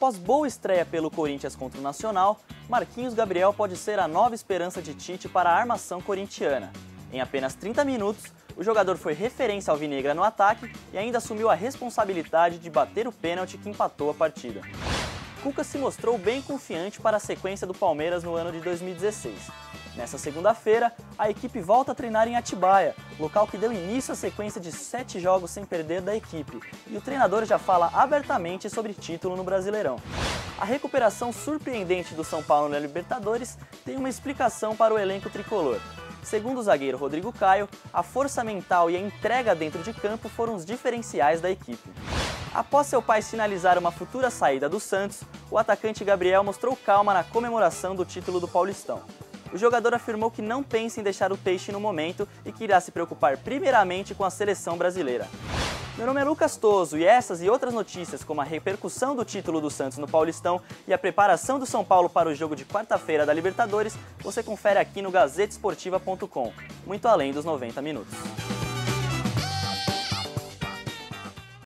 Após boa estreia pelo Corinthians contra o Nacional, Marquinhos Gabriel pode ser a nova esperança de Tite para a armação corintiana. Em apenas 30 minutos, o jogador foi referência alvinegra no ataque e ainda assumiu a responsabilidade de bater o pênalti que empatou a partida. Cuca se mostrou bem confiante para a sequência do Palmeiras no ano de 2016. Nessa segunda-feira, a equipe volta a treinar em Atibaia, local que deu início à sequência de 7 jogos sem perder da equipe, e o treinador já fala abertamente sobre título no Brasileirão. A recuperação surpreendente do São Paulo na Libertadores tem uma explicação para o elenco tricolor. Segundo o zagueiro Rodrigo Caio, a força mental e a entrega dentro de campo foram os diferenciais da equipe. Após seu pai sinalizar uma futura saída do Santos, o atacante Gabriel mostrou calma na comemoração do título do Paulistão. O jogador afirmou que não pensa em deixar o peixe no momento e que irá se preocupar primeiramente com a seleção brasileira. Meu nome é Lucas Toso e essas e outras notícias, como a repercussão do título do Santos no Paulistão e a preparação do São Paulo para o jogo de quarta-feira da Libertadores, você confere aqui no GazetaEsportiva.com, muito além dos 90 minutos.